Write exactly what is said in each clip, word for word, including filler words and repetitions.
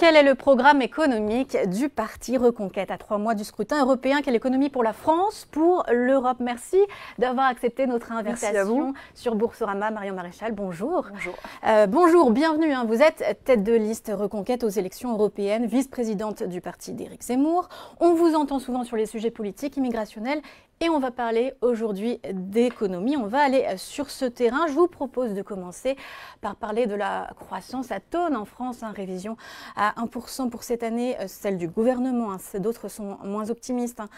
Quel est le programme économique du parti Reconquête à trois mois du scrutin européen? Quelle économie pour la France, pour l'Europe? Merci d'avoir accepté notre invitation sur Boursorama. Marion Maréchal, bonjour. Bonjour. Euh, bonjour, bienvenue. Hein. Vous êtes tête de liste Reconquête aux élections européennes, vice-présidente du parti d'Éric Zemmour. On vous entend souvent sur les sujets politiques, immigrationnels, et on va parler aujourd'hui d'économie. On va aller sur ce terrain. Je vous propose de commencer par parler de la croissance à tonne en France, hein, révision à un pour cent pour cette année, celle du gouvernement, hein, d'autres sont moins optimistes. Hein.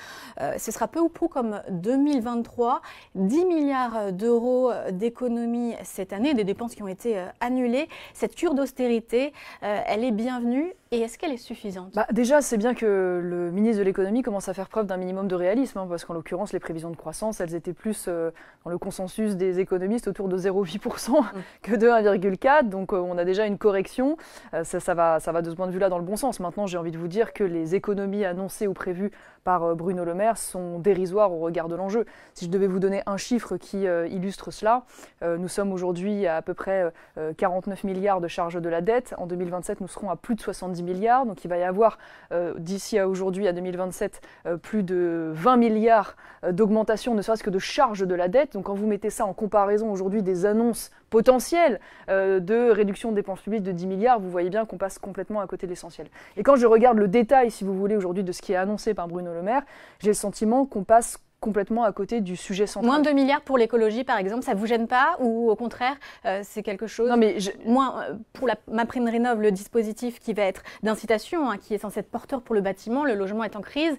Euh, ce sera peu ou prou comme deux mille vingt-trois, dix milliards d'euros d'économies cette année, des dépenses qui ont été euh, annulées. Cette cure d'austérité, euh, elle est bienvenue et est-ce qu'elle est suffisante? Bah, déjà, c'est bien que le ministre de l'économie commence à faire preuve d'un minimum de réalisme, hein, parce qu'en l'occurrence, les prévisions de croissance, elles étaient plus euh, dans le consensus des économistes autour de zéro virgule huit pour cent mmh. que de un virgule quatre pour cent, donc euh, on a déjà une correction, euh, ça, ça, va, ça va de ce point de vue-là dans le bon sens. Maintenant, j'ai envie de vous dire que les économies annoncées ou prévues par Bruno Le Maire sont dérisoires au regard de l'enjeu. Si je devais vous donner un chiffre qui euh, illustre cela, euh, nous sommes aujourd'hui à à peu près euh, quarante-neuf milliards de charge de la dette. En deux mille vingt-sept, nous serons à plus de soixante-dix milliards. Donc il va y avoir euh, d'ici à aujourd'hui, à deux mille vingt-sept, euh, plus de vingt milliards euh, d'augmentation, ne serait-ce que de charge de la dette. Donc quand vous mettez ça en comparaison aujourd'hui des annonces potentielles euh, de réduction de dépenses publiques de dix milliards, vous voyez bien qu'on passe complètement à côté de l'essentiel. Et quand je regarde le détail, si vous voulez, aujourd'hui de ce qui est annoncé par Bruno Le Maire, j'ai le sentiment qu'on passe complètement à côté du sujet central. Moins de deux milliards pour l'écologie, par exemple, ça vous gêne pas? Ou au contraire, euh, c'est quelque chose... Non mais je... Moins euh, pour la MaPrimeRénov, le dispositif qui va être d'incitation, hein, qui est censé être porteur pour le bâtiment, le logement est en crise...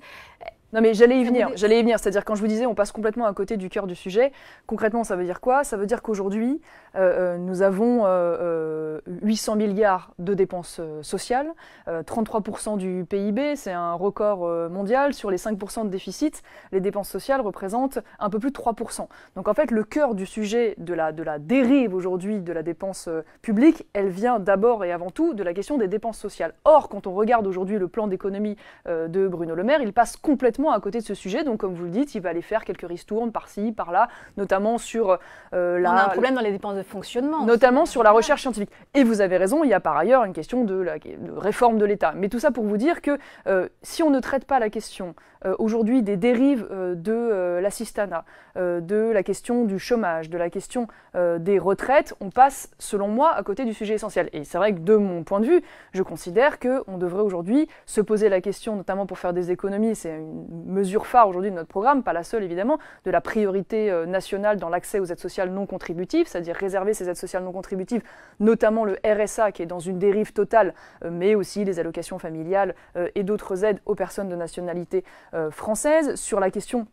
Non mais j'allais y venir, j'allais y venir, c'est-à-dire quand je vous disais on passe complètement à côté du cœur du sujet, concrètement ça veut dire quoi? Ça veut dire qu'aujourd'hui euh, nous avons euh, huit cents milliards de dépenses euh, sociales, euh, trente-trois pour cent du P I B, c'est un record euh, mondial, sur les cinq pour cent de déficit, les dépenses sociales représentent un peu plus de trois pour cent. Donc en fait le cœur du sujet de la, de la dérive aujourd'hui de la dépense euh, publique, elle vient d'abord et avant tout de la question des dépenses sociales. Or quand on regarde aujourd'hui le plan d'économie euh, de Bruno Le Maire, il passe complètement à côté de ce sujet, donc comme vous le dites, il va aller faire quelques ristournes par-ci, par-là, notamment sur euh, la... On a un problème dans les dépenses de fonctionnement. Notamment sur la recherche scientifique. Et vous avez raison, il y a par ailleurs une question de la de réforme de l'État. Mais tout ça pour vous dire que euh, si on ne traite pas la question euh, aujourd'hui des dérives euh, de euh, l'assistanat, euh, de la question du chômage, de la question euh, des retraites, on passe, selon moi, à côté du sujet essentiel. Et c'est vrai que de mon point de vue, je considère qu'on devrait aujourd'hui se poser la question, notamment pour faire des économies, c'est une mesure phare aujourd'hui de notre programme, pas la seule évidemment, de la priorité euh, nationale dans l'accès aux aides sociales non contributives, c'est-à-dire réserver ces aides sociales non contributives, notamment le R S A qui est dans une dérive totale, euh, mais aussi les allocations familiales euh, et d'autres aides aux personnes de nationalité euh, française. Sur la question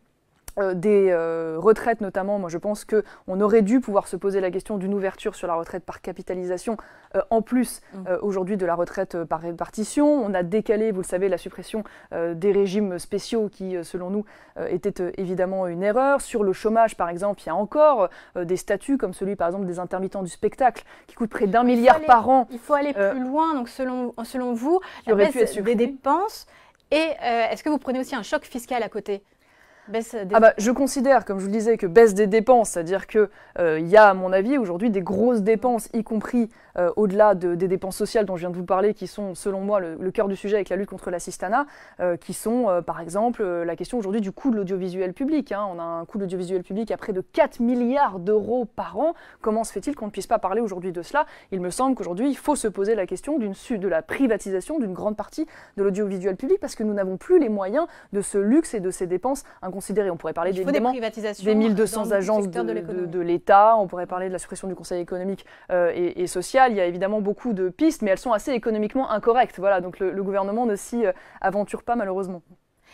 Euh, des euh, retraites notamment, moi je pense qu'on aurait dû pouvoir se poser la question d'une ouverture sur la retraite par capitalisation euh, en plus euh, aujourd'hui de la retraite euh, par répartition. On a décalé, vous le savez, la suppression euh, des régimes spéciaux qui, euh, selon nous, euh, était euh, évidemment une erreur. Sur le chômage, par exemple, il y a encore euh, des statuts comme celui, par exemple, des intermittents du spectacle qui coûtent près d'un milliard aller, par an. Il faut aller euh, plus loin, donc selon, selon vous, la baisse des dépenses. Et euh, est-ce que vous prenez aussi un choc fiscal à côté? Baisse des... Ah bah, je considère, comme je vous le disais, que baisse des dépenses, c'est-à-dire qu'il euh, y a, à mon avis, aujourd'hui des grosses dépenses, y compris euh, au-delà de, des dépenses sociales dont je viens de vous parler, qui sont, selon moi, le, le cœur du sujet avec la lutte contre l'assistanat, euh, qui sont, euh, par exemple, euh, la question aujourd'hui du coût de l'audiovisuel public. Hein. On a un coût de l'audiovisuel public à près de quatre milliards d'euros par an. Comment se fait-il qu'on ne puisse pas parler aujourd'hui de cela? Il me semble qu'aujourd'hui, il faut se poser la question d'une, de la privatisation d'une grande partie de l'audiovisuel public, parce que nous n'avons plus les moyens de ce luxe et de ces dépenses considéré. On pourrait parler des, des mille deux cents agences de, de, de l'État, on pourrait parler de la suppression du Conseil économique euh, et, et social. Il y a évidemment beaucoup de pistes, mais elles sont assez économiquement incorrectes. Voilà, donc le, le gouvernement ne s'y euh, aventure pas malheureusement.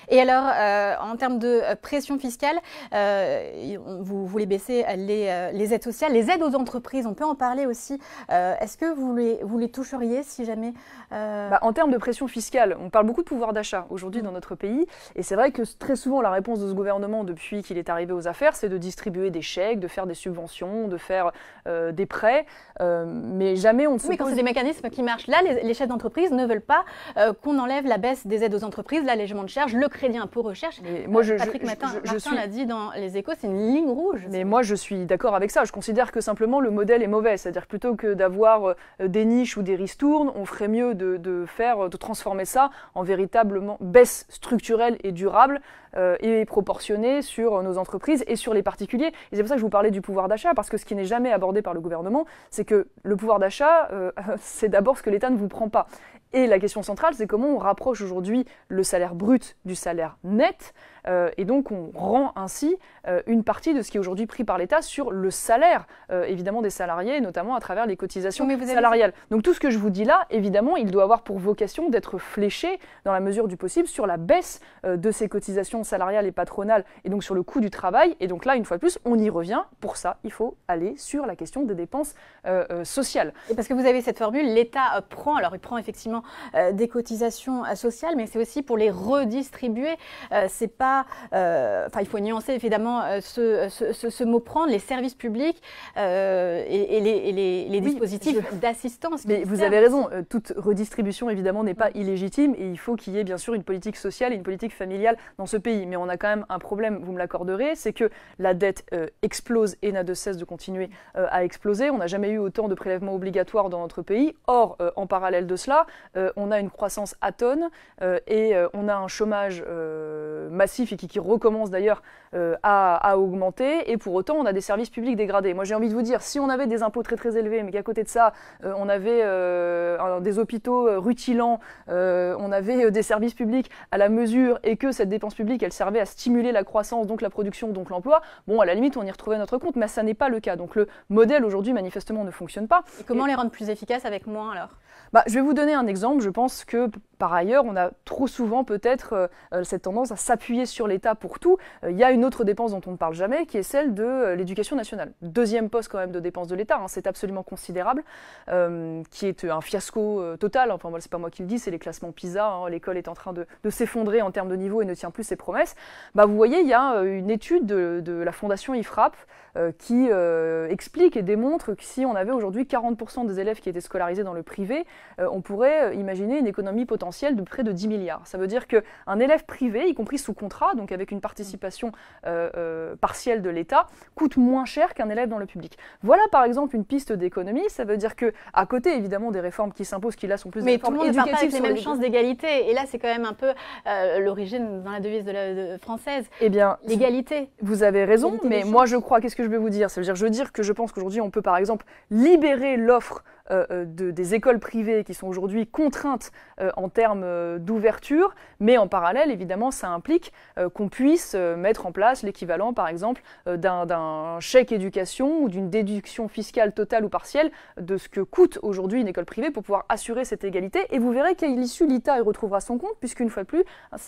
Et alors, euh, en termes de pression fiscale, euh, vous voulez baisser les, les aides sociales, les aides aux entreprises, on peut en parler aussi. Euh, Est-ce que vous les, vous les toucheriez si jamais euh... bah, En termes de pression fiscale, on parle beaucoup de pouvoir d'achat aujourd'hui mmh. dans notre pays. Et c'est vrai que très souvent, la réponse de ce gouvernement depuis qu'il est arrivé aux affaires, c'est de distribuer des chèques, de faire des subventions, de faire euh, des prêts. Euh, mais jamais on ne se pose... Oui, quand c'est des mécanismes qui marchent. Là, les, les chefs d'entreprise ne veulent pas euh, qu'on enlève la baisse des aides aux entreprises, l'allègement de charges, le le crédit impôt recherche. Moi, je, Patrick je, Martin, je, je, Martin suis... l'a dit dans Les Échos, c'est une ligne rouge. Mais moi, je suis d'accord avec ça. Je considère que simplement le modèle est mauvais. C'est-à-dire plutôt que d'avoir des niches ou des ristournes, on ferait mieux de, de, faire, de transformer ça en véritablement baisse structurelle et durable euh, et proportionnée sur nos entreprises et sur les particuliers. Et c'est pour ça que je vous parlais du pouvoir d'achat, parce que ce qui n'est jamais abordé par le gouvernement, c'est que le pouvoir d'achat, euh, c'est d'abord ce que l'État ne vous prend pas. Et la question centrale, c'est comment on rapproche aujourd'hui le salaire brut du salaire net, euh, et donc on rend ainsi euh, une partie de ce qui est aujourd'hui pris par l'État sur le salaire, euh, évidemment des salariés, notamment à travers les cotisations oui, mais vous avez... salariales. Donc tout ce que je vous dis là, évidemment, il doit avoir pour vocation d'être fléché, dans la mesure du possible, sur la baisse euh, de ces cotisations salariales et patronales, et donc sur le coût du travail. Et donc là, une fois de plus, on y revient. Pour ça, il faut aller sur la question des dépenses euh, euh, sociales. Et parce que vous avez cette formule, l'État euh, prend, alors il prend effectivement Euh, des cotisations euh, sociales, mais c'est aussi pour les redistribuer. Euh, c'est pas, euh, il faut nuancer évidemment euh, ce, ce, ce, ce mot prendre, les services publics euh, et, et les, et les, les oui, dispositifs je... d'assistance. Mais vous avez raison, euh, toute redistribution évidemment n'est pas illégitime et il faut qu'il y ait bien sûr une politique sociale et une politique familiale dans ce pays. Mais on a quand même un problème, vous me l'accorderez, c'est que la dette euh, explose et n'a de cesse de continuer euh, à exploser. On n'a jamais eu autant de prélèvements obligatoires dans notre pays. Or, euh, en parallèle de cela, Euh, on a une croissance atone euh, et euh, on a un chômage euh, massif et qui, qui recommence d'ailleurs euh, à, à augmenter, et pour autant on a des services publics dégradés. Moi j'ai envie de vous dire, si on avait des impôts très très élevés mais qu'à côté de ça euh, on avait euh, des hôpitaux rutilants, euh, on avait des services publics à la mesure et que cette dépense publique elle servait à stimuler la croissance, donc la production, donc l'emploi, bon à la limite on y retrouvait notre compte, mais ça n'est pas le cas. Donc le modèle aujourd'hui manifestement ne fonctionne pas. Et comment et... les rendre plus efficaces avec moins alors ? Bah, je vais vous donner un exemple. Je pense que par ailleurs, on a trop souvent peut-être euh, cette tendance à s'appuyer sur l'État pour tout. Il euh, y a une autre dépense dont on ne parle jamais, qui est celle de euh, l'éducation nationale. Deuxième poste quand même de dépense de l'État, hein, c'est absolument considérable, euh, qui est un fiasco euh, total. Enfin, moi, c'est pas moi qui le dis, c'est les classements PISA. Hein, l'école est en train de, de s'effondrer en termes de niveau et ne tient plus ses promesses. Bah, vous voyez, il y a une étude de, de la fondation IFRAP euh, qui euh, explique et démontre que si on avait aujourd'hui quarante pour cent des élèves qui étaient scolarisés dans le privé, euh, on pourrait imaginer une économie potentielle de près de dix milliards. Ça veut dire qu'un élève privé, y compris sous contrat, donc avec une participation euh, euh, partielle de l'État, coûte moins cher qu'un élève dans le public. Voilà par exemple une piste d'économie. Ça veut dire qu'à côté évidemment des réformes qui s'imposent, qui là sont plus des réformes éducatives. Mais tout le monde ne parle pas avec les mêmes chances d'égalité. Et là c'est quand même un peu euh, l'origine dans la devise de la, de, française. Eh bien, l'égalité. Vous avez raison, mais moi je crois, qu'est-ce que je vais vous dire ? Ça veut dire, je veux dire que je pense qu'aujourd'hui on peut par exemple libérer l'offre Euh, de, des écoles privées qui sont aujourd'hui contraintes euh, en termes euh, d'ouverture, mais en parallèle, évidemment, ça implique euh, qu'on puisse euh, mettre en place l'équivalent, par exemple, euh, d'un, d'un chèque éducation ou d'une déduction fiscale totale ou partielle de ce que coûte aujourd'hui une école privée pour pouvoir assurer cette égalité. Et vous verrez qu'à l'issue, l'I T A y retrouvera son compte, puisqu'une fois de plus,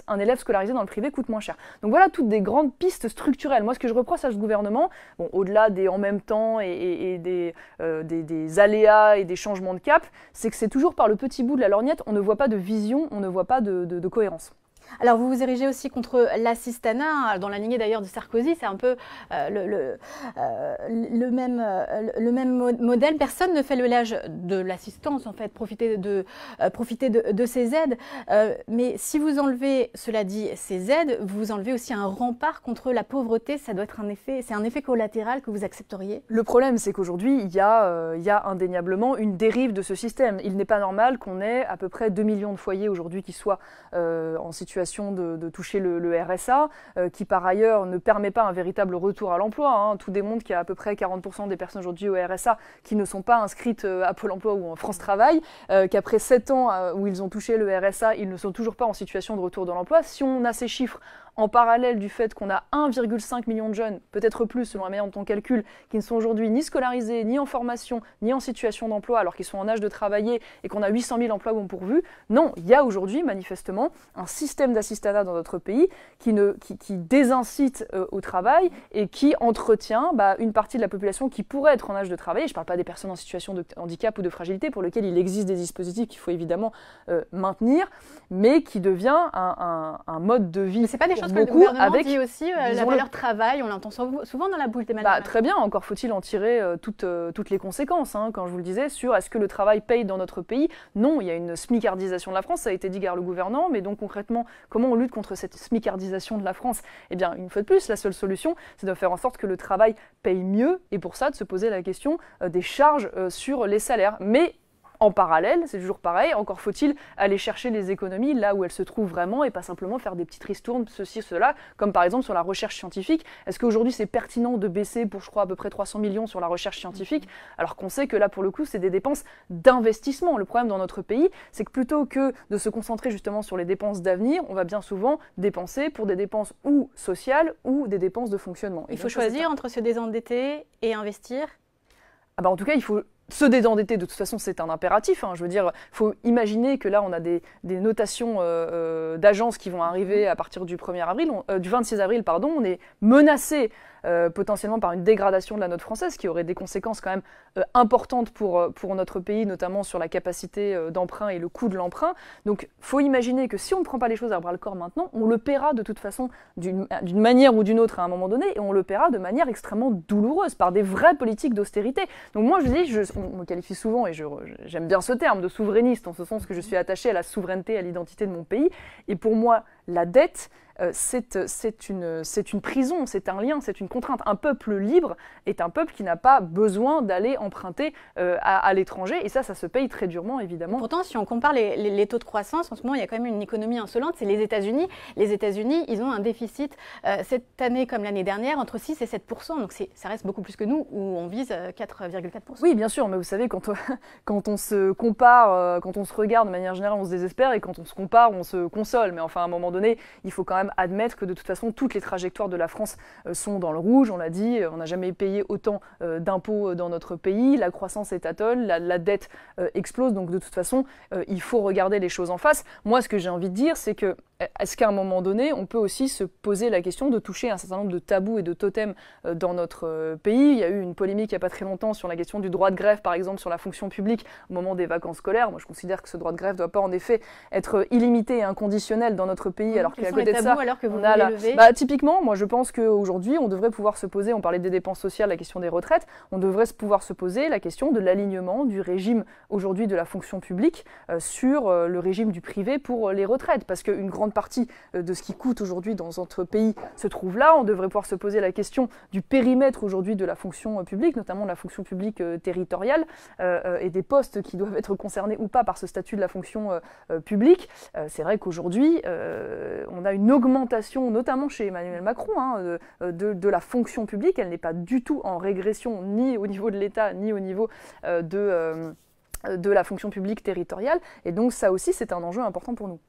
un élève scolarisé dans le privé coûte moins cher. Donc voilà toutes des grandes pistes structurelles. Moi, ce que je reproche à ce gouvernement, bon, au-delà des en même temps et, et, et des, euh, des, des aléas et des changements de cap, c'est que c'est toujours par le petit bout de la lorgnette, on ne voit pas de vision, on ne voit pas de, de, de cohérence. Alors vous vous érigez aussi contre l'assistanat, dans la lignée d'ailleurs de Sarkozy, c'est un peu euh, le, le, euh, le même, euh, le même mod- modèle. Personne ne fait le lège de l'assistance, en fait, profiter de, euh, profiter de, de ces aides. Euh, mais si vous enlevez, cela dit, ces aides, vous enlevez aussi un rempart contre la pauvreté. Ça doit être un effet, c'est un effet collatéral que vous accepteriez. Le problème, c'est qu'aujourd'hui, il y a, euh, il y a indéniablement une dérive de ce système. Il n'est pas normal qu'on ait à peu près deux millions de foyers aujourd'hui qui soient euh, en situation De, de toucher le, le R S A, euh, qui par ailleurs ne permet pas un véritable retour à l'emploi. Hein. Tout démontre qu'il y a à peu près quarante pour cent des personnes aujourd'hui au R S A qui ne sont pas inscrites à Pôle emploi ou en France Travail, euh, qu'après sept ans euh, où ils ont touché le R S A, ils ne sont toujours pas en situation de retour dans l'emploi. Si on a ces chiffres en parallèle du fait qu'on a un virgule cinq million de jeunes, peut-être plus selon la manière dont on calcule, qui ne sont aujourd'hui ni scolarisés, ni en formation, ni en situation d'emploi, alors qu'ils sont en âge de travailler, et qu'on a huit cent mille emplois non pourvus, non, il y a aujourd'hui manifestement un système d'assistanat dans notre pays qui, ne, qui, qui désincite euh, au travail et qui entretient bah, une partie de la population qui pourrait être en âge de travailler. Je ne parle pas des personnes en situation de handicap ou de fragilité pour lesquelles il existe des dispositifs qu'il faut évidemment euh, maintenir, mais qui devient un, un, un mode de vie. Beaucoup que le gouvernement avec, dit aussi euh, la valeur le... travail, on l'entend souvent dans la bouche des malades. Bah, très bien, encore faut-il en tirer euh, toutes, euh, toutes les conséquences, hein, quand je vous le disais, sur est-ce que le travail paye dans notre pays ? Non, il y a une smicardisation de la France, ça a été dit par le gouvernement, mais donc concrètement, Comment on lutte contre cette smicardisation de la France? Eh bien, une fois de plus, la seule solution, c'est de faire en sorte que le travail paye mieux, et pour ça, de se poser la question euh, des charges euh, sur les salaires. Mais en parallèle, c'est toujours pareil, encore faut-il aller chercher les économies là où elles se trouvent vraiment et pas simplement faire des petites ristournes, ceci, cela, comme par exemple sur la recherche scientifique. Est-ce qu'aujourd'hui c'est pertinent de baisser pour, je crois, à peu près trois cents millions sur la recherche scientifique, alors qu'on sait que là, pour le coup, c'est des dépenses d'investissement. Le problème dans notre pays, c'est que plutôt que de se concentrer justement sur les dépenses d'avenir, on va bien souvent dépenser pour des dépenses ou sociales ou des dépenses de fonctionnement. Il faut choisir entre se désendetter et investir. Ah bah en tout cas, il faut... Se désendetter, de toute façon, c'est un impératif. Hein. Je veux dire, il faut imaginer que là, on a des, des notations euh, d'agences qui vont arriver à partir du premier avril, on, euh, du vingt-six avril, pardon. On est menacé euh, potentiellement par une dégradation de la note française, qui aurait des conséquences quand même euh, importantes pour, pour notre pays, notamment sur la capacité euh, d'emprunt et le coût de l'emprunt. Donc, il faut imaginer que si on ne prend pas les choses à bras-le-corps maintenant, on le paiera de toute façon d'une manière ou d'une autre à un moment donné, et on le paiera de manière extrêmement douloureuse par des vraies politiques d'austérité. Donc moi, je dis, je, on me qualifie souvent, et j'aime bien ce terme, de souverainiste, en ce sens que je suis attachée à la souveraineté, à l'identité de mon pays. Et pour moi, la dette, euh, c'est une, une prison, c'est un lien, c'est une contrainte. Un peuple libre est un peuple qui n'a pas besoin d'aller emprunter euh, à, à l'étranger. Et ça, ça se paye très durement, évidemment. Pourtant, si on compare les, les, les taux de croissance, en ce moment, il y a quand même une économie insolente, c'est les États-Unis. Les États-Unis, ils ont un déficit euh, cette année comme l'année dernière entre six et sept pour cent. Donc ça reste beaucoup plus que nous, où on vise quatre virgule quatre pour cent. Oui, bien sûr, mais vous savez, quand on, quand on se compare, euh, quand on se regarde de manière générale, on se désespère, et quand on se compare, on se console. Mais enfin, à un moment donné, il faut quand même admettre que de toute façon, toutes les trajectoires de la France sont dans le rouge. On l'a dit, on n'a jamais payé autant d'impôts dans notre pays. La croissance est atone, la, la dette explose. Donc de toute façon, il faut regarder les choses en face. Moi, ce que j'ai envie de dire, c'est que est-ce qu'à un moment donné, on peut aussi se poser la question de toucher un certain nombre de tabous et de totems dans notre pays? Il y a eu une polémique il n'y a pas très longtemps sur la question du droit de grève, par exemple, sur la fonction publique au moment des vacances scolaires. Moi, je considère que ce droit de grève ne doit pas en effet être illimité et inconditionnel dans notre pays. Alors qu'à côté de ça, alors que vous on a la... bah, typiquement, moi je pense qu'aujourd'hui, on devrait pouvoir se poser, on parlait des dépenses sociales, la question des retraites, on devrait pouvoir se poser la question de l'alignement du régime aujourd'hui de la fonction publique euh, sur euh, le régime du privé pour euh, les retraites. Parce qu'une grande partie euh, de ce qui coûte aujourd'hui dans notre pays se trouve là. On devrait pouvoir se poser la question du périmètre aujourd'hui de la fonction euh, publique, notamment de la fonction publique euh, territoriale euh, euh, et des postes qui doivent être concernés ou pas par ce statut de la fonction euh, euh, publique. Euh, C'est vrai qu'aujourd'hui, euh, on a une augmentation, notamment chez Emmanuel Macron, hein, de, de la fonction publique. Elle n'est pas du tout en régression, ni au niveau de l'État, ni au niveau euh, de, euh, de la fonction publique territoriale. Et donc ça aussi, c'est un enjeu important pour nous.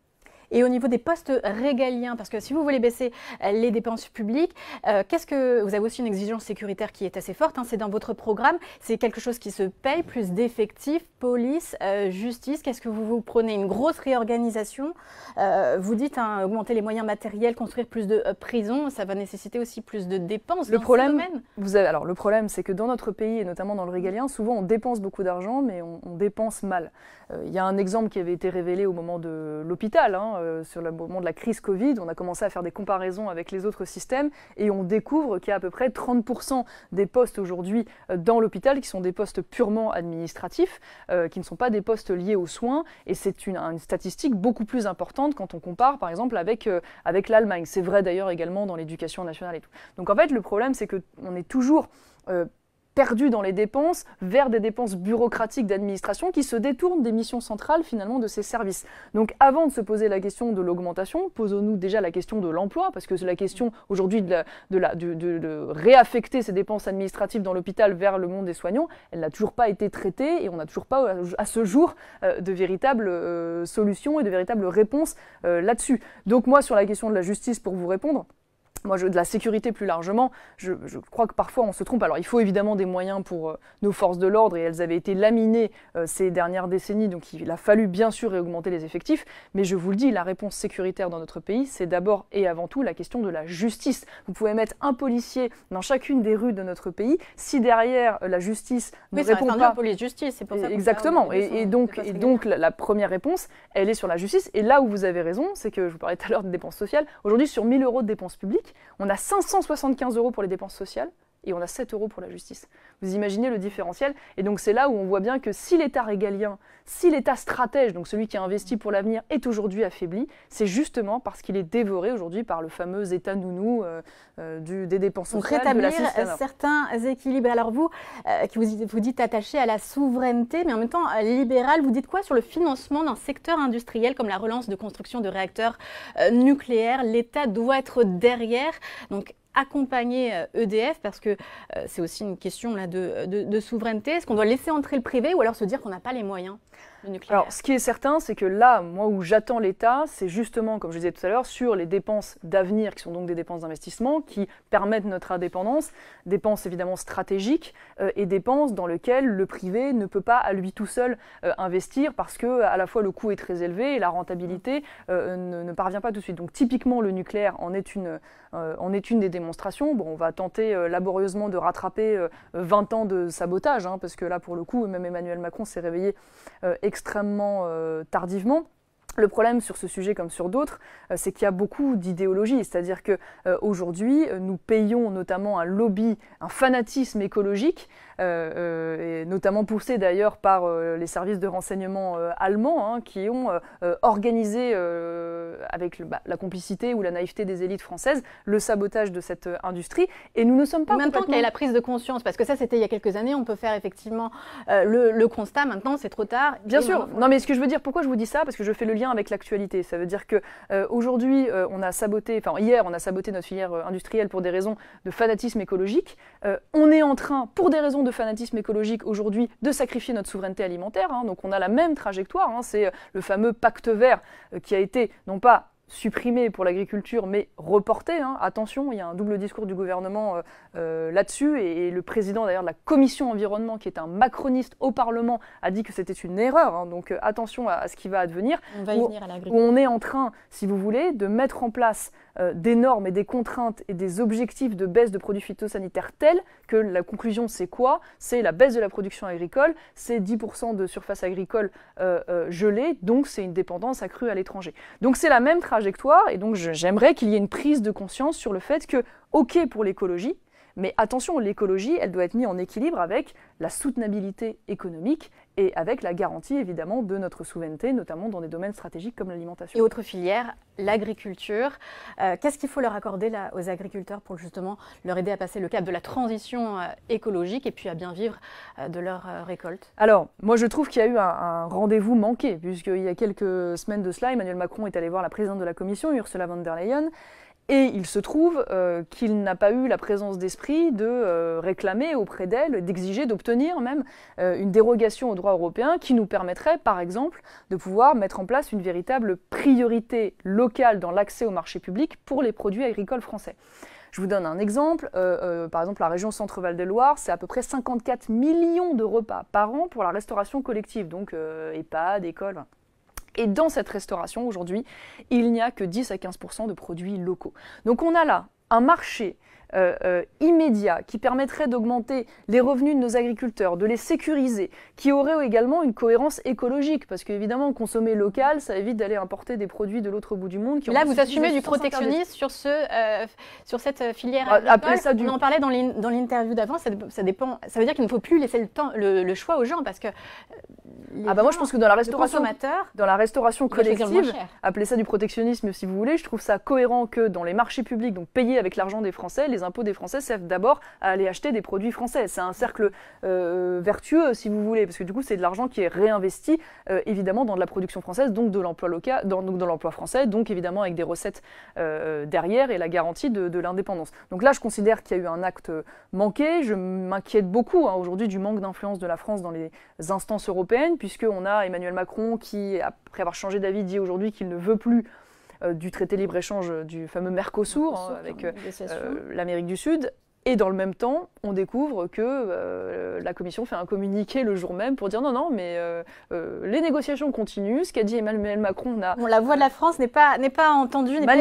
Et au niveau des postes régaliens, parce que si vous voulez baisser les dépenses publiques, euh, qu'est-ce que vous avez aussi une exigence sécuritaire qui est assez forte, hein, c'est dans votre programme, c'est quelque chose qui se paye, plus d'effectifs, police, euh, justice. Qu'est-ce que vous vous prenez? Une grosse réorganisation, euh, vous dites, hein, augmenter les moyens matériels, construire plus de euh, prisons, ça va nécessiter aussi plus de dépenses. Le dans problème, ce domaine. Vous avez, alors le problème, c'est que dans notre pays, et notamment dans le régalien, souvent on dépense beaucoup d'argent, mais on, on dépense mal. Il euh, y a un exemple qui avait été révélé au moment de l'hôpital, hein, Euh, sur le moment de la crise Covid, on a commencé à faire des comparaisons avec les autres systèmes et on découvre qu'il y a à peu près trente pour cent des postes aujourd'hui euh, dans l'hôpital qui sont des postes purement administratifs, euh, qui ne sont pas des postes liés aux soins, et c'est une, une statistique beaucoup plus importante quand on compare par exemple avec, euh, avec l'Allemagne. C'est vrai d'ailleurs également dans l'éducation nationale et tout. Donc en fait le problème c'est qu'on est toujours... Euh, perdu dans les dépenses, vers des dépenses bureaucratiques d'administration qui se détournent des missions centrales finalement de ces services. Donc avant de se poser la question de l'augmentation, posons-nous déjà la question de l'emploi, parce que c'est la question aujourd'hui de, de, de, de, de réaffecter ces dépenses administratives dans l'hôpital vers le monde des soignants, elle n'a toujours pas été traitée et on n'a toujours pas à ce jour euh, de véritables euh, solutions et de véritables réponses euh, là-dessus. Donc moi sur la question de la justice pour vous répondre, moi, je, de la sécurité plus largement, je, je crois que parfois on se trompe. Alors il faut évidemment des moyens pour euh, nos forces de l'ordre et elles avaient été laminées euh, ces dernières décennies, donc il a fallu bien sûr augmenter les effectifs. Mais je vous le dis, la réponse sécuritaire dans notre pays, c'est d'abord et avant tout la question de la justice. Vous pouvez mettre un policier dans chacune des rues de notre pays, si derrière euh, la justice oui, ne répond pas. La police justice, c'est pour ça. Exactement. Et, et donc, et donc la, la première réponse, elle est sur la justice. Et là où vous avez raison, c'est que je vous parlais tout à l'heure de dépenses sociales. Aujourd'hui, sur mille euros de dépenses publiques, on a cinq cent soixante-quinze euros pour les dépenses sociales et on a sept euros pour la justice. Vous imaginez le différentiel. Et donc c'est là où on voit bien que si l'État régalien, si l'État stratège, donc celui qui a investi pour l'avenir, est aujourd'hui affaibli, c'est justement parce qu'il est dévoré aujourd'hui par le fameux État nounou euh, euh, du, des dépenses sociales. Donc rétablir certains équilibres. Alors vous, euh, qui vous, vous dites attaché à la souveraineté, mais en même temps libéral, vous dites quoi sur le financement d'un secteur industriel comme la relance de construction de réacteurs euh, nucléaires? L'État doit être derrière. Donc, accompagner E D F, parce que euh, c'est aussi une question là, de, de, de souveraineté. Est-ce qu'on doit laisser entrer le privé ou alors se dire qu'on n'a pas les moyens du nucléaire? Alors, ce qui est certain, c'est que là, moi, où j'attends l'État, c'est justement, comme je disais tout à l'heure, sur les dépenses d'avenir, qui sont donc des dépenses d'investissement, qui permettent notre indépendance, dépenses évidemment stratégiques euh, et dépenses dans lesquelles le privé ne peut pas à lui tout seul euh, investir, parce que à la fois le coût est très élevé et la rentabilité euh, ne, ne parvient pas tout de suite. Donc typiquement, le nucléaire en est une, euh, en est une des dépenses. Bon, on va tenter euh, laborieusement de rattraper euh, vingt ans de sabotage, hein, parce que là, pour le coup, même Emmanuel Macron s'est réveillé euh, extrêmement euh, tardivement. Le problème sur ce sujet comme sur d'autres, euh, c'est qu'il y a beaucoup d'idéologie, c'est-à-dire qu'aujourd'hui, euh, nous payons notamment un lobby, un fanatisme écologique, euh, euh, et notamment poussé d'ailleurs par euh, les services de renseignement euh, allemands, hein, qui ont euh, organisé, euh, avec le, bah, la complicité ou la naïveté des élites françaises, le sabotage de cette euh, industrie. Et nous ne sommes pas... Maintenant qu'il y a la prise de conscience, parce que ça c'était il y a quelques années, on peut faire effectivement euh, le, le constat, maintenant c'est trop tard. Bien sûr, non mais ce que je veux dire, pourquoi je vous dis ça, parce que je fais le avec l'actualité. Ça veut dire qu'aujourd'hui, euh, euh, on a saboté, enfin hier, on a saboté notre filière euh, industrielle pour des raisons de fanatisme écologique. Euh, on est en train, pour des raisons de fanatisme écologique aujourd'hui, de sacrifier notre souveraineté alimentaire. Hein, donc on a la même trajectoire. Hein, c'est euh, le fameux pacte vert euh, qui a été, non pas supprimé pour l'agriculture, mais reporté. Hein. Attention, il y a un double discours du gouvernement euh, euh, là-dessus, et, et le président d'ailleurs de la commission environnement, qui est un macroniste au Parlement, a dit que c'était une erreur. Hein. Donc euh, attention à, à ce qui va advenir. On va y où, venir à l'agriculture. Où on est en train, si vous voulez, de mettre en place euh, des normes et des contraintes et des objectifs de baisse de produits phytosanitaires tels que la conclusion, c'est quoi? C'est la baisse de la production agricole, c'est dix pour cent de surface agricole euh, euh, gelée, donc c'est une dépendance accrue à l'étranger. Donc c'est la même trajectoire. Et donc j'aimerais qu'il y ait une prise de conscience sur le fait que, ok pour l'écologie, mais attention, l'écologie, elle doit être mise en équilibre avec la soutenabilité économique et avec la garantie, évidemment, de notre souveraineté, notamment dans des domaines stratégiques comme l'alimentation. Et autre filière, l'agriculture. Euh, qu'est-ce qu'il faut leur accorder là, aux agriculteurs pour justement leur aider à passer le cap de la transition euh, écologique et puis à bien vivre euh, de leur euh, récolte? Alors, moi je trouve qu'il y a eu un, un rendez-vous manqué, puisqu'il y a quelques semaines de cela, Emmanuel Macron est allé voir la présidente de la Commission, Ursula von der Leyen, et il se trouve euh, qu'il n'a pas eu la présence d'esprit de euh, réclamer auprès d'elle, d'exiger, d'obtenir même euh, une dérogation au droit européen qui nous permettrait, par exemple, de pouvoir mettre en place une véritable priorité locale dans l'accès au marché public pour les produits agricoles français. Je vous donne un exemple. Euh, euh, par exemple, la région Centre-Val de Loire, c'est à peu près cinquante-quatre millions de repas par an pour la restauration collective, donc euh, EHPAD, école... Voilà. Et dans cette restauration, aujourd'hui, il n'y a que dix à quinze pour cent de produits locaux. Donc on a là un marché euh, euh, immédiat qui permettrait d'augmenter les revenus de nos agriculteurs, de les sécuriser, qui aurait également une cohérence écologique, parce qu'évidemment, consommer local, ça évite d'aller importer des produits de l'autre bout du monde. Qui là, vous assumez du protectionnisme sur, ce, euh, sur cette filière agricole. Après ça, du... On en parlait dans l'interview d'avant, ça, ça dépend. Ça veut dire qu'il ne faut plus laisser le, temps, le, le choix aux gens, parce que... Les ah bah moi je pense que dans la restauration, dans la restauration collective, appelez ça du protectionnisme si vous voulez, je trouve ça cohérent que dans les marchés publics, donc payés avec l'argent des Français, les impôts des Français servent d'abord à aller acheter des produits français. C'est un cercle euh, vertueux si vous voulez, parce que du coup c'est de l'argent qui est réinvesti euh, évidemment dans de la production française, donc de l'emploi local, dans, donc dans l'emploi français, donc évidemment avec des recettes euh, derrière et la garantie de, de l'indépendance. Donc là je considère qu'il y a eu un acte manqué, je m'inquiète beaucoup hein, aujourd'hui du manque d'influence de la France dans les instances européennes, puisqu'on a Emmanuel Macron qui, après avoir changé d'avis, dit aujourd'hui qu'il ne veut plus euh, du traité libre-échange du fameux Mercosur, Mercosur hein, avec euh, l'Amérique du Sud. Et dans le même temps, on découvre que euh, la Commission fait un communiqué le jour même pour dire non, non, mais euh, euh, les négociations continuent. Ce qu'a dit Emmanuel Macron, on a... Bon, la voix de la France n'est pas, n'est pas entendue, n'est pas,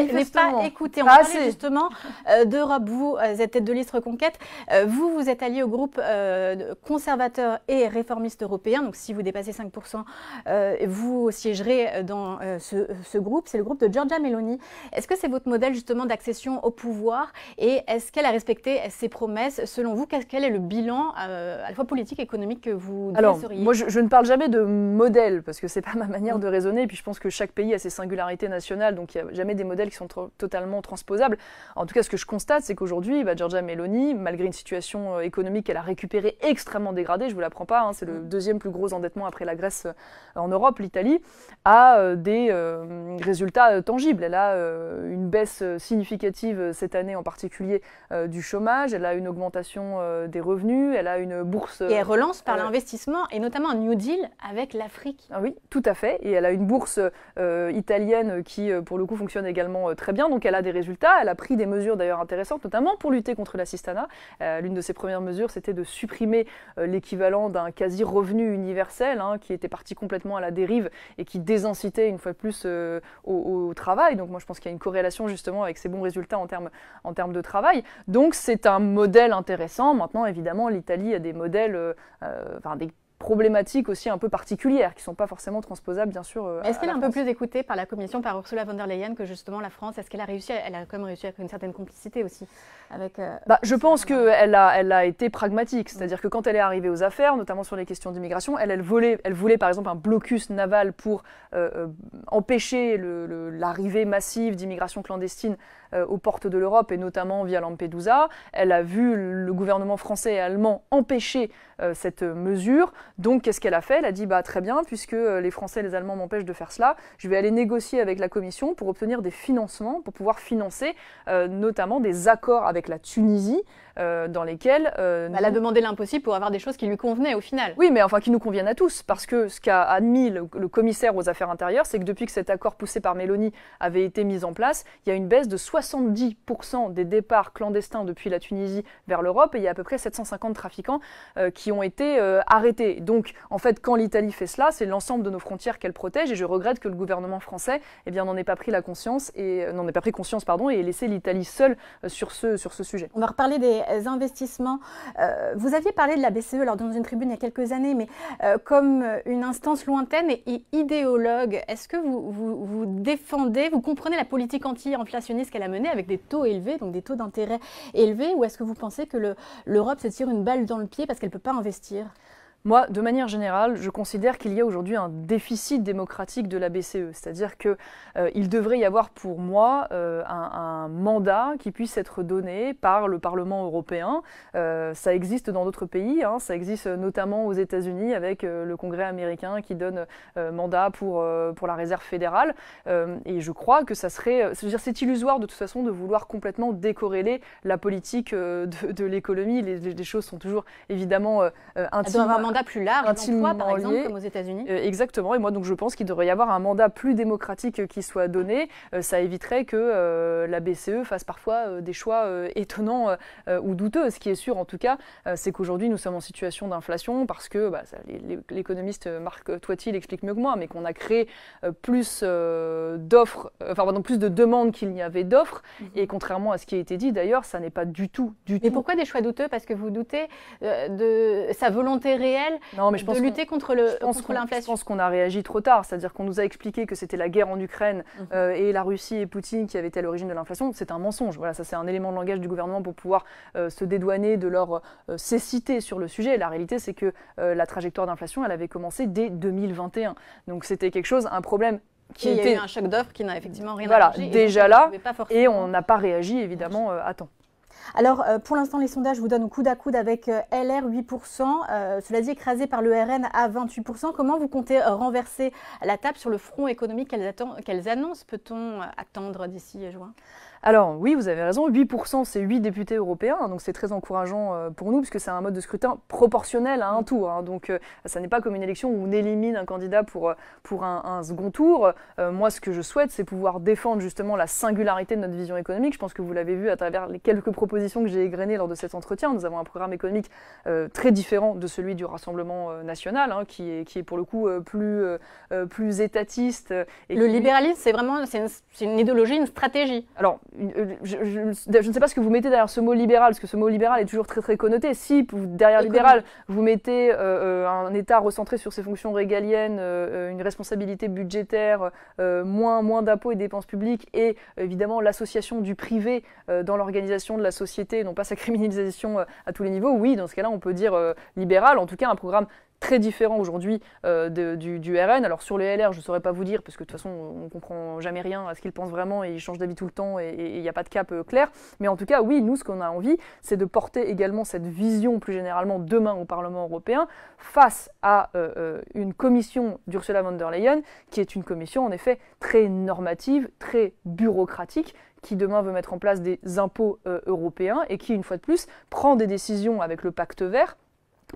pas écoutée. On ah, parlait justement euh, d'Europe. Vous êtes tête de liste Reconquête. Euh, vous, vous êtes allié au groupe euh, conservateur et réformiste européen. Donc, si vous dépassez cinq pour cent, euh, vous siégerez dans euh, ce, ce groupe. C'est le groupe de Giorgia Meloni. Est-ce que c'est votre modèle justement d'accession au pouvoir et est-ce qu'elle a respecté ces promesses. Selon vous, quel est le bilan euh, à la fois politique et économique que vous dresseriez? Alors, moi, je, je ne parle jamais de modèle, parce que ce n'est pas ma manière de raisonner. Et puis, je pense que chaque pays a ses singularités nationales, donc il n'y a jamais des modèles qui sont trop, totalement transposables. En tout cas, ce que je constate, c'est qu'aujourd'hui, bah, Giorgia Meloni, malgré une situation économique qu'elle a récupérée extrêmement dégradée, je ne vous l'apprends pas, hein, c'est le deuxième plus gros endettement après la Grèce en Europe, l'Italie, a euh, des euh, résultats tangibles. Elle a euh, une baisse significative cette année, en particulier euh, du chômage, elle a une augmentation euh, des revenus, elle a une bourse... Euh, et elle relance par euh, l'investissement, et notamment un New Deal avec l'Afrique. Ah oui, tout à fait, et elle a une bourse euh, italienne qui, pour le coup, fonctionne également euh, très bien, donc elle a des résultats, elle a pris des mesures d'ailleurs intéressantes, notamment pour lutter contre l'assistanat. Euh, L'une de ses premières mesures, c'était de supprimer euh, l'équivalent d'un quasi-revenu universel, hein, qui était parti complètement à la dérive et qui désincitait une fois de plus euh, au, au travail. Donc moi, je pense qu'il y a une corrélation justement avec ces bons résultats en termes, en termes de travail. Donc c'est un modèle intéressant. Maintenant, évidemment, l'Italie a des modèles, euh, enfin des problématiques aussi un peu particulières qui ne sont pas forcément transposables, bien sûr. Est-ce qu'elle est un peu plus écoutée par la Commission, par Ursula von der Leyen, que justement la France? Est-ce qu'elle a réussi? Elle a quand même réussi avec une certaine complicité aussi avec. Euh, bah, je pense qu'elle a, elle a été pragmatique, c'est-à-dire mmh. que quand elle est arrivée aux affaires, notamment sur les questions d'immigration, elle, elle, voulait, elle voulait par exemple un blocus naval pour euh, empêcher l'arrivée massive d'immigration clandestine euh, aux portes de l'Europe et notamment via Lampedusa. Elle a vu le gouvernement français et allemand empêcher euh, cette mesure. Donc, qu'est-ce qu'elle a fait? Elle a dit, bah, très bien, puisque les Français et les Allemands m'empêchent de faire cela, je vais aller négocier avec la Commission pour obtenir des financements, pour pouvoir financer euh, notamment des accords avec la Tunisie, euh, dans lesquels... Euh, bah, nous... Elle a demandé l'impossible pour avoir des choses qui lui convenaient au final. Oui, mais enfin, qui nous conviennent à tous, parce que ce qu'a admis le, le commissaire aux affaires intérieures, c'est que depuis que cet accord poussé par Meloni avait été mis en place, il y a une baisse de soixante-dix pour cent des départs clandestins depuis la Tunisie vers l'Europe, et il y a à peu près sept cent cinquante trafiquants euh, qui ont été euh, arrêtés. Donc, en fait, quand l'Italie fait cela, c'est l'ensemble de nos frontières qu'elle protège. Et je regrette que le gouvernement français, eh bien, n'en ait pas pris la conscience et n'en ait pas pris conscience, pardon, et ait laissé l'Italie seule sur ce sur ce sujet. On va reparler des investissements. Euh, vous aviez parlé de la B C E lors dans une tribune il y a quelques années, mais euh, comme une instance lointaine et, et idéologue. Est-ce que vous, vous vous défendez, vous comprenez la politique anti-inflationniste qu'elle a menée avec des taux élevés, donc des taux d'intérêt élevés, ou est-ce que vous pensez que le, l'Europe se tire une balle dans le pied parce qu'elle ne peut pas investir? Moi, de manière générale, je considère qu'il y a aujourd'hui un déficit démocratique de la B C E. C'est-à-dire qu'il euh, devrait y avoir pour moi euh, un, un mandat qui puisse être donné par le Parlement européen. Euh, ça existe dans d'autres pays, hein, ça existe notamment aux États-Unis avec euh, le Congrès américain qui donne euh, mandat pour, euh, pour la réserve fédérale. Euh, et je crois que ça serait... C'est-à-dire c'est illusoire de toute façon de vouloir complètement décorréler la politique euh, de, de l'économie. Les, les choses sont toujours évidemment euh, intimes. Un mandat plus large d'emploi, par exemple, comme aux États-Unis. Euh, exactement. Et moi, donc, je pense qu'il devrait y avoir un mandat plus démocratique qui soit donné. Euh, ça éviterait que euh, la B C E fasse parfois euh, des choix euh, étonnants euh, ou douteux. Ce qui est sûr, en tout cas, euh, c'est qu'aujourd'hui, nous sommes en situation d'inflation parce que bah, l'économiste Marc Toiti l'explique mieux que moi, mais qu'on a créé euh, plus euh, d'offres, euh, enfin, pardon, plus de demandes qu'il n'y avait d'offres. Mmh. Et contrairement à ce qui a été dit, d'ailleurs, ça n'est pas du tout, du tout. Mais pourquoi des choix douteux? Parce que vous doutez euh, de sa volonté réelle? Non, mais je pense de lutter contre l'inflation. Je pense qu'on a réagi trop tard, c'est-à-dire qu'on nous a expliqué que c'était la guerre en Ukraine mm-hmm. euh, et la Russie et Poutine qui avaient été à l'origine de l'inflation. C'est un mensonge. Voilà, ça c'est un élément de langage du gouvernement pour pouvoir euh, se dédouaner de leur euh, cécité sur le sujet. Et la réalité, c'est que euh, la trajectoire d'inflation, elle avait commencé dès deux mille vingt et un. Donc c'était quelque chose, un problème. Qui était... Il y a eu un choc d'offres qui n'a effectivement rien voilà, à Voilà, déjà là, et on n'a pas réagi évidemment euh, à temps. Alors, euh, pour l'instant, les sondages vous donnent coude à coude avec euh, L R huit pour cent, euh, cela dit écrasé par le R N à vingt-huit pour cent. Comment vous comptez euh, renverser la table sur le front économique qu'elles qu'elles annoncent? Peut-on euh, attendre d'ici juin? Alors oui, vous avez raison, huit pour cent c'est huit députés européens, donc c'est très encourageant euh, pour nous puisque c'est un mode de scrutin proportionnel à un tour. Hein, donc euh, ça n'est pas comme une élection où on élimine un candidat pour, pour un, un second tour. Euh, moi ce que je souhaite c'est pouvoir défendre justement la singularité de notre vision économique. Je pense que vous l'avez vu à travers les quelques propositions que j'ai égrenées lors de cet entretien. Nous avons un programme économique euh, très différent de celui du Rassemblement euh, national hein, qui, est, qui est pour le coup euh, plus, euh, plus étatiste. Et le qui... libéralisme c'est vraiment c'est une, une idéologie, une stratégie. Alors, Je, je, je ne sais pas ce que vous mettez derrière ce mot libéral, parce que ce mot libéral est toujours très très connoté. Si derrière libéral vous mettez euh, un État recentré sur ses fonctions régaliennes, euh, une responsabilité budgétaire, euh, moins, moins d'impôts et dépenses publiques, et évidemment l'association du privé euh, dans l'organisation de la société, non pas sa criminalisation euh, à tous les niveaux, oui, dans ce cas-là on peut dire euh, libéral, en tout cas un programme très différent aujourd'hui euh, du, du R N. Alors sur le L R, je ne saurais pas vous dire, parce que de toute façon, on ne comprend jamais rien à ce qu'ils pensent vraiment, et ils changent d'avis tout le temps, et il n'y a pas de cap euh, clair. Mais en tout cas, oui, nous, ce qu'on a envie, c'est de porter également cette vision, plus généralement, demain au Parlement européen, face à euh, une commission d'Ursula von der Leyen, qui est une commission, en effet, très normative, très bureaucratique, qui demain veut mettre en place des impôts euh, européens, et qui, une fois de plus, prend des décisions avec le Pacte vert,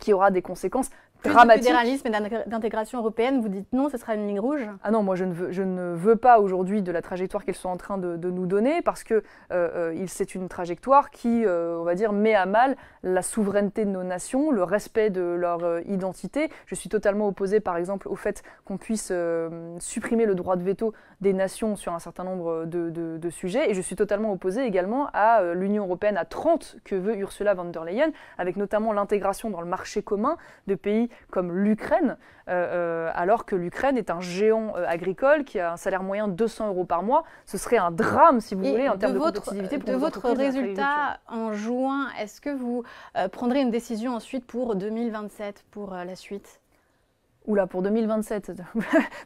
qui aura des conséquences dramatique. Plus de fédéralisme et d'intégration européenne, vous dites non, ce sera une ligne rouge? Ah non, moi je ne veux, je ne veux pas aujourd'hui de la trajectoire qu'ils sont en train de, de nous donner, parce que euh, c'est une trajectoire qui, euh, on va dire, met à mal la souveraineté de nos nations, le respect de leur euh, identité. Je suis totalement opposée, par exemple, au fait qu'on puisse euh, supprimer le droit de veto des nations sur un certain nombre de, de, de sujets, et je suis totalement opposée également à euh, l'Union européenne à trente que veut Ursula von der Leyen, avec notamment l'intégration dans le marché commun de pays comme l'Ukraine, euh, alors que l'Ukraine est un géant euh, agricole qui a un salaire moyen de deux cents euros par mois. Ce serait un drame, si vous et voulez, en termes de compétitivité pour nos entreprises. De votre résultat en juin, est-ce que vous euh, prendrez une décision ensuite pour deux mille vingt-sept, pour euh, la suite ? Oula, pour deux mille vingt-sept,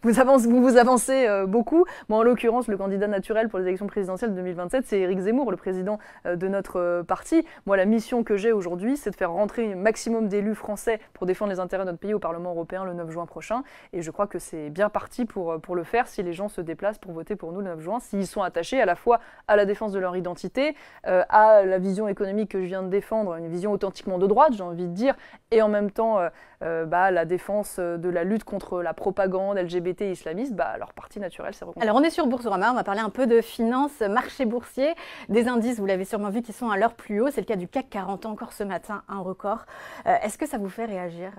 vous, avance, vous vous avancez euh, beaucoup. Bon, en l'occurrence, le candidat naturel pour les élections présidentielles de deux mille vingt-sept, c'est Éric Zemmour, le président euh, de notre euh, parti. Moi, la mission que j'ai aujourd'hui, c'est de faire rentrer un maximum d'élus français pour défendre les intérêts de notre pays au Parlement européen le neuf juin prochain. Et je crois que c'est bien parti pour, pour le faire si les gens se déplacent pour voter pour nous le neuf juin, s'ils sont attachés à la fois à la défense de leur identité, euh, à la vision économique que je viens de défendre, une vision authentiquement de droite, j'ai envie de dire, et en même temps, euh, euh, bah, la défense de de la lutte contre la propagande L G B T islamiste, bah, leur parti naturel, c'est Reconquête. Alors on est sur Boursorama, on va parler un peu de finance, marché boursier, des indices, vous l'avez sûrement vu, qui sont à l'heure plus haut, c'est le cas du CAC quarante encore ce matin, un record. Euh, Est-ce que ça vous fait réagir ?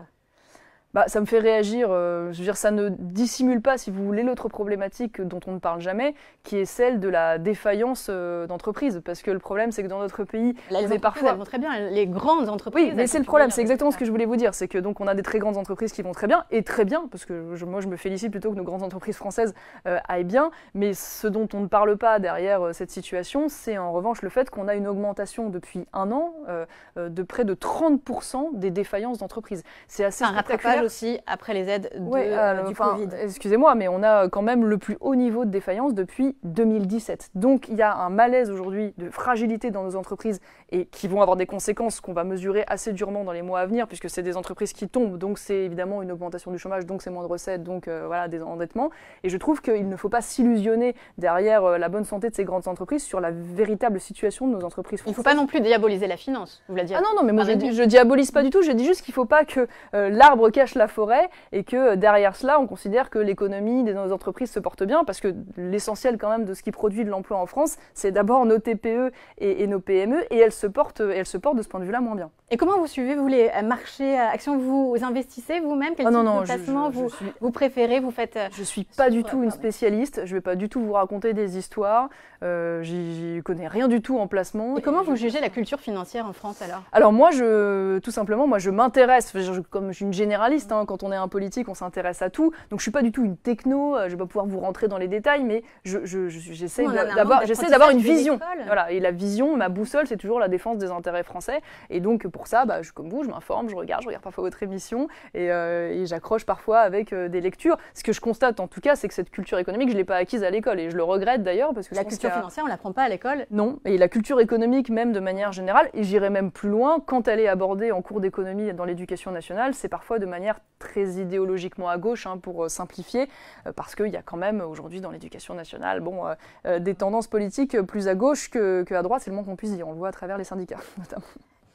Bah, ça me fait réagir, euh, je veux dire, ça ne dissimule pas, si vous voulez, l'autre problématique dont on ne parle jamais, qui est celle de la défaillance euh, d'entreprises. Parce que le problème, c'est que dans notre pays, là, on est parfois... Elles vont très bien, les grandes entreprises... Oui, mais c'est le problème, c'est exactement ce que je voulais vous dire. C'est que donc on a des très grandes entreprises qui vont très bien, et très bien, parce que je, moi je me félicite plutôt que nos grandes entreprises françaises euh, aillent bien. Mais ce dont on ne parle pas derrière euh, cette situation, c'est en revanche le fait qu'on a une augmentation depuis un an euh, euh, de près de trente pour cent des défaillances d'entreprises. C'est assez spectaculaire. Aussi après les aides de, ouais, euh, du Covid. Excusez-moi, mais on a quand même le plus haut niveau de défaillance depuis deux mille dix-sept. Donc il y a un malaise aujourd'hui de fragilité dans nos entreprises et qui vont avoir des conséquences qu'on va mesurer assez durement dans les mois à venir, puisque c'est des entreprises qui tombent, donc c'est évidemment une augmentation du chômage, donc c'est moins de recettes, donc euh, voilà, des endettements. Et je trouve qu'il ne faut pas s'illusionner derrière euh, la bonne santé de ces grandes entreprises sur la véritable situation de nos entreprises françaises. Il ne faut pas non plus diaboliser la finance, vous l'avez dit. Ah non, non, mais moi je, je diabolise pas du tout, je dis juste qu'il ne faut pas que euh, l'arbre cache la forêt et que derrière cela on considère que l'économie des nos entreprises se porte bien, parce que l'essentiel quand même de ce qui produit de l'emploi en France, c'est d'abord nos T P E et, et nos P M E, et elles se portent, elles se portent de ce point de vue là moins bien. Et comment vous suivez vous les marchés actions, vous investissez vous-même, quel ah type non, de placement vous, suis... vous préférez, vous faites? Je suis pas sur, du tout euh, une spécialiste, je vais pas du tout vous raconter des histoires, euh, j'y connais rien du tout en placement. Et, et comment et vous je... jugez la culture financière en France alors? Alors moi je tout simplement moi je m'intéresse, comme je suis une généraliste, quand on est un politique, on s'intéresse à tout. Donc, je suis pas du tout une techno. Je vais pas pouvoir vous rentrer dans les détails, mais je, je, j'essaie d'avoir, j'essaie d'avoir une vision. Voilà. Et la vision, ma boussole, c'est toujours la défense des intérêts français. Et donc, pour ça, bah, je, comme vous, je m'informe, je regarde, je regarde parfois votre émission et, euh, et j'accroche parfois avec euh, des lectures. Ce que je constate, en tout cas, c'est que cette culture économique, je l'ai pas acquise à l'école et je le regrette d'ailleurs, parce que la culture financière, on l'apprend pas à l'école. Non. Et la culture économique, même de manière générale, et j'irai même plus loin, quand elle est abordée en cours d'économie dans l'éducation nationale, c'est parfois de manière très idéologiquement à gauche, hein, pour simplifier, parce qu'il y a quand même aujourd'hui dans l'éducation nationale, bon, euh, des tendances politiques plus à gauche que, que à droite, c'est le moins qu'on puisse dire, on le voit à travers les syndicats notamment.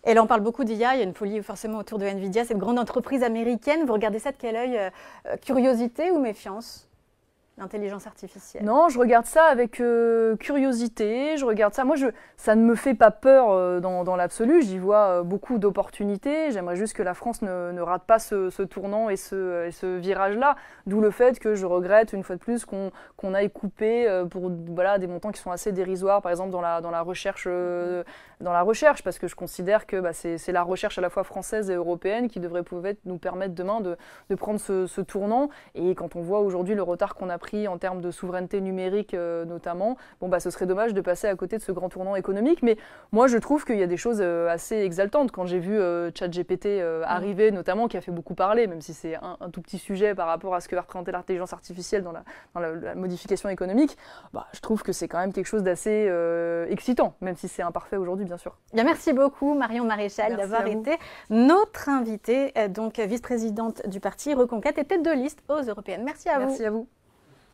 Et là, on parle beaucoup d'I A, il y a une folie forcément autour de Nvidia, cette grande entreprise américaine, vous regardez ça de quel œil, euh, curiosité ou méfiance ? l'intelligence artificielle? Non, je regarde ça avec euh, curiosité, je regarde ça. Moi, je, ça ne me fait pas peur euh, dans, dans l'absolu, j'y vois euh, beaucoup d'opportunités. J'aimerais juste que la France ne, ne rate pas ce, ce tournant et ce, ce virage-là, d'où le fait que je regrette une fois de plus qu'on qu'on aille couper euh, pour voilà, des montants qui sont assez dérisoires, par exemple dans la, dans la, recherche, euh, dans la recherche, parce que je considère que bah, c'est la recherche à la fois française et européenne qui devrait pouvoir nous permettre demain de, de prendre ce, ce tournant. Et quand on voit aujourd'hui le retard qu'on a pris en termes de souveraineté numérique euh, notamment, bon bah ce serait dommage de passer à côté de ce grand tournant économique. Mais moi je trouve qu'il y a des choses euh, assez exaltantes. Quand j'ai vu euh, ChatGPT euh, arriver notamment, qui a fait beaucoup parler, même si c'est un, un tout petit sujet par rapport à ce que va représenter l'intelligence artificielle dans la, dans la, la modification économique, bah, je trouve que c'est quand même quelque chose d'assez euh, excitant, même si c'est imparfait aujourd'hui bien sûr. Bien, merci beaucoup Marion Maréchal d'avoir été notre invitée, donc vice-présidente du parti Reconquête et tête de liste aux européennes. Merci à vous. Merci à vous.